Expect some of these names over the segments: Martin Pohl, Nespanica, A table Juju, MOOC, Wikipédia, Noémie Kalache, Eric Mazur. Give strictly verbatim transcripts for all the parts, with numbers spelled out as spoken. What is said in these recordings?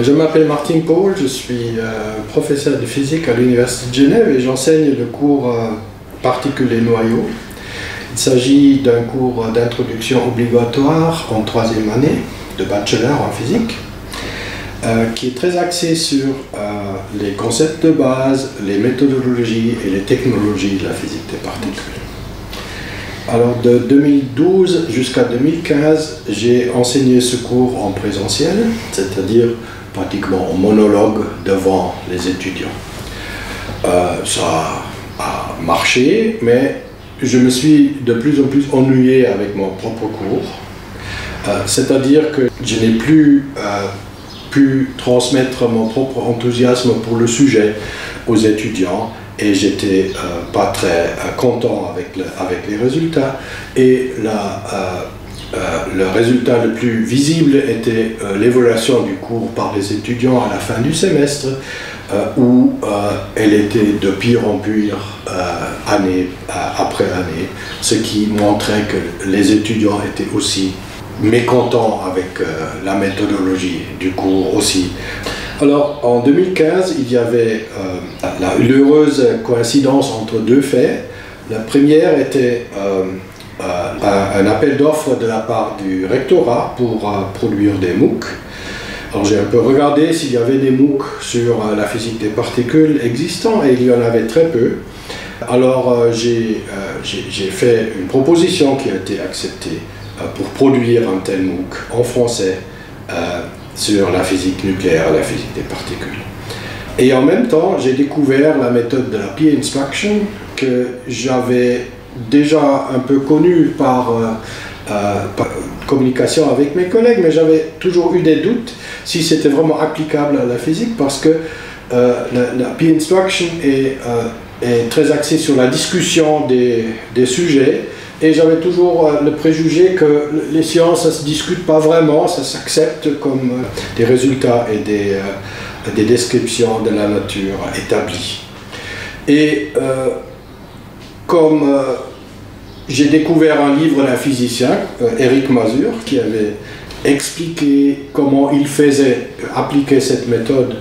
Je m'appelle Martin Pohl, je suis euh, professeur de physique à l'Université de Genève et j'enseigne le cours euh, particules noyaux. Il s'agit d'un cours d'introduction obligatoire en troisième année de bachelor en physique euh, qui est très axé sur euh, les concepts de base, les méthodologies et les technologies de la physique des particules. Alors de deux mille douze jusqu'à deux mille quinze, j'ai enseigné ce cours en présentiel, c'est-à-dire pratiquement en monologue devant les étudiants. Euh, ça a marché, mais je me suis de plus en plus ennuyé avec mon propre cours. Euh, c'est-à-dire que je n'ai plus euh, pu transmettre mon propre enthousiasme pour le sujet aux étudiants. Et j'étais euh, pas très euh, content avec, le, avec les résultats. Et la, euh, euh, le résultat le plus visible était euh, l'évaluation du cours par les étudiants à la fin du semestre, euh, où euh, elle était de pire en pire euh, année euh, après année, ce qui montrait que les étudiants étaient aussi mécontents avec euh, la méthodologie du cours aussi. Alors, en deux mille quinze, il y avait euh, l'heureuse coïncidence entre deux faits. La première était euh, euh, un appel d'offres de la part du rectorat pour euh, produire des MOOC. Alors, j'ai un peu regardé s'il y avait des MOOC sur euh, la physique des particules existants, et il y en avait très peu. Alors, euh, j'ai euh, j'ai fait une proposition qui a été acceptée euh, pour produire un tel MOOC en français, euh, sur la physique nucléaire, la physique des particules. Et en même temps, j'ai découvert la méthode de la peer instruction que j'avais déjà un peu connue par, euh, par communication avec mes collègues, mais j'avais toujours eu des doutes si c'était vraiment applicable à la physique, parce que euh, la, la peer instruction est, euh, est très axée sur la discussion des, des sujets. Et j'avais toujours le préjugé que les sciences, ça ne se discute pas vraiment, ça s'accepte comme des résultats et des, euh, des descriptions de la nature établies. Et euh, comme euh, j'ai découvert un livre d'un physicien, euh, Eric Mazur, qui avait expliqué comment il faisait appliquer cette méthode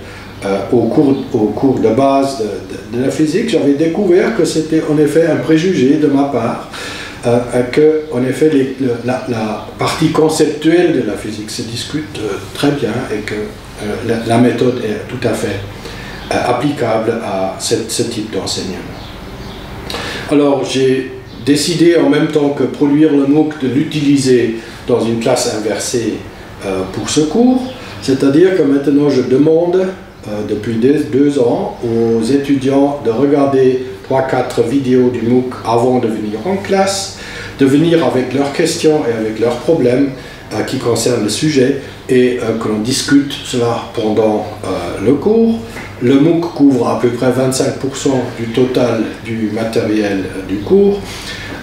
euh, au cours, au cours de base de, de, de la physique, j'avais découvert que c'était en effet un préjugé de ma part. Euh, que, en effet, les, la, la partie conceptuelle de la physique se discute euh, très bien et que euh, la, la méthode est tout à fait euh, applicable à cette, ce type d'enseignement. Alors, j'ai décidé en même temps que produire le MOOC de l'utiliser dans une classe inversée euh, pour ce cours, c'est-à-dire que maintenant je demande euh, depuis des, deux ans aux étudiants de regarder trois quatre vidéos du MOOC avant de venir en classe, de venir avec leurs questions et avec leurs problèmes euh, qui concernent le sujet et euh, que l'on discute cela pendant euh, le cours. Le MOOC couvre à peu près vingt-cinq pour cent du total du matériel euh, du cours.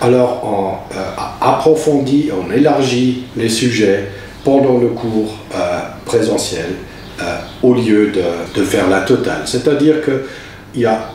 Alors on euh, approfondit, on élargit les sujets pendant le cours euh, présentiel euh, au lieu de, de faire la totale. C'est-à-dire qu'il y a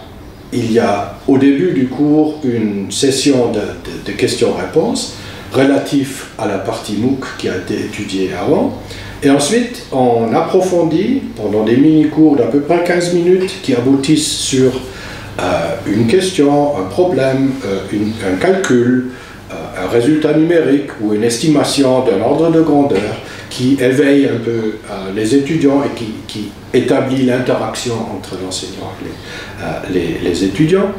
Il y a au début du cours une session de, de, de questions-réponses relative à la partie MOOC qui a été étudiée avant. Et ensuite, on approfondit pendant des mini-cours d'à peu près quinze minutes qui aboutissent sur euh, une question, un problème, euh, une, un calcul, euh, un résultat numérique ou une estimation d'un ordre de grandeur qui éveille un peu euh, les étudiants et qui, qui établit l'interaction entre l'enseignant et les, euh, les, les étudiants.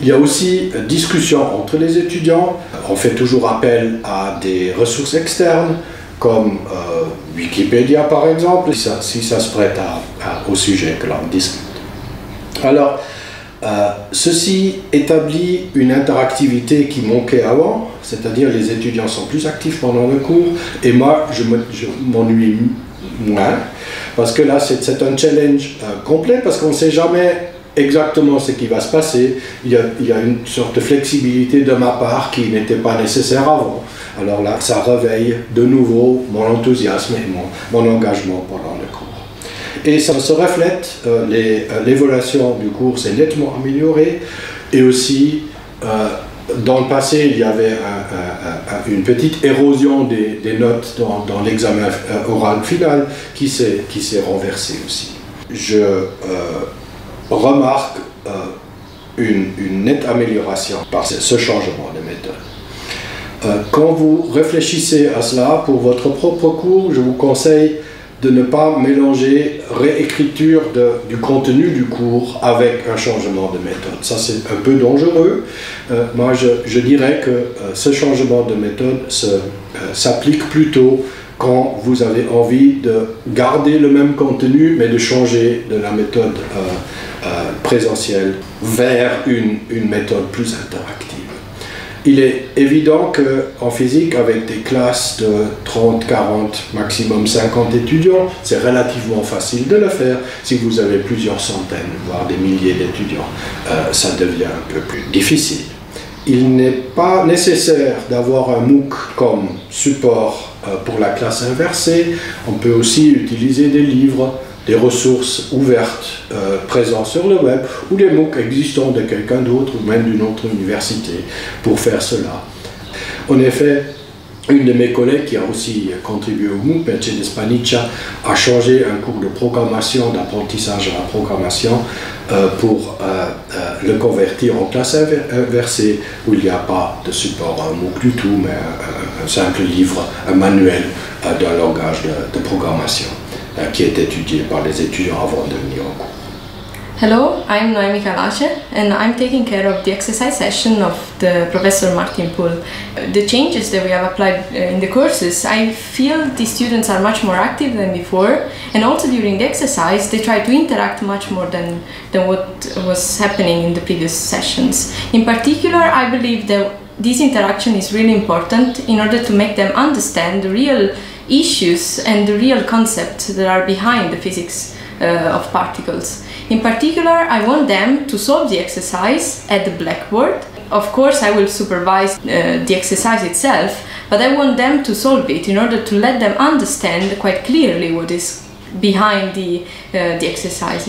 Il y a aussi euh, discussion entre les étudiants. On fait toujours appel à des ressources externes, comme euh, Wikipédia par exemple, si ça, si ça se prête à, à, au sujet que l'on discute. Alors, euh, ceci établit une interactivité qui manquait avant, c'est-à-dire les étudiants sont plus actifs pendant le cours, et moi, je m'ennuie moins, parce que là, c'est un challenge euh, complet, parce qu'on ne sait jamais exactement ce qui va se passer. Il y a, il y a une sorte de flexibilité de ma part qui n'était pas nécessaire avant. Alors là, ça réveille de nouveau mon enthousiasme et mon, mon engagement pendant le cours. Et ça se reflète, euh, l'évaluation euh, du cours s'est nettement améliorée, et aussi euh, dans le passé, il y avait un, un, un, une petite érosion des, des notes dans, dans l'examen oral final qui s'est qui s'est renversée aussi. Je euh, remarque euh, une, une nette amélioration par ce changement de méthode. Euh, quand vous réfléchissez à cela pour votre propre cours, je vous conseille de ne pas mélanger réécriture de, du contenu du cours avec un changement de méthode. Ça, c'est un peu dangereux. Euh, moi, je, je dirais que euh, ce changement de méthode s'applique euh, plutôt quand vous avez envie de garder le même contenu, mais de changer de la méthode euh, euh, présentielle vers une, une méthode plus interactive. Il est évident qu'en physique, avec des classes de trente, quarante, maximum cinquante étudiants, c'est relativement facile de le faire. Si vous avez plusieurs centaines, voire des milliers d'étudiants, euh, ça devient un peu plus difficile. Il n'est pas nécessaire d'avoir un MOOC comme support euh, pour la classe inversée. On peut aussi utiliser des livres, des ressources ouvertes euh, présentes sur le web ou des MOOC existants de quelqu'un d'autre ou même d'une autre université pour faire cela. En effet, une de mes collègues qui a aussi contribué au MOOC, Nespanica, a changé un cours de programmation, d'apprentissage à la programmation euh, pour euh, euh, le convertir en classe inversée où il n'y a pas de support à un MOOC du tout, mais un, un simple livre, un manuel euh, d'un langage de, de programmation qui est étudié par les étudiants avant de venir au cours. Hello, I'm Noémie Kalache and I'm taking care of the exercise session of the Professor Martin Pohl. The changes that we have applied in the courses, I feel the students are much more active than before, and also during the exercise they try to interact much more than, than what was happening in the previous sessions. In particular, I believe that this interaction is really important in order to make them understand the real issues and the real concepts that are behind the physics uh, of particles. In particular, I want them to solve the exercise at the blackboard. Of course, I will supervise uh, the exercise itself, but I want them to solve it in order to let them understand quite clearly what is behind the, uh, the exercise.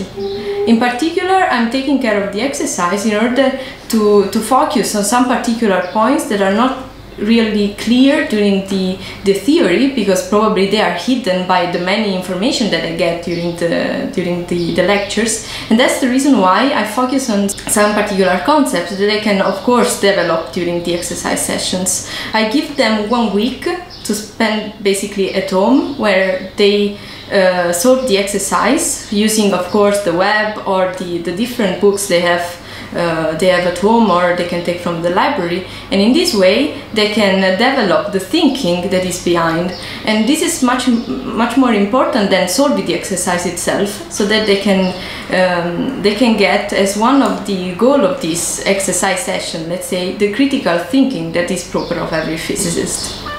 In particular, I'm taking care of the exercise in order to, to focus on some particular points that are not really clear during the, the theory, because probably they are hidden by the many information that I get during the during the, the lectures, and that's the reason why I focus on some particular concepts that I can of course develop during the exercise sessions. I give them one week to spend basically at home, where they uh, solve the exercise using of course the web or the, the different books they have Uh, they have at home, or they can take from the library, and in this way they can uh, develop the thinking that is behind, and this is much much more important than solving the exercise itself, so that they can um, they can get as one of the goal of this exercise session, let's say, the critical thinking that is proper of every physicist.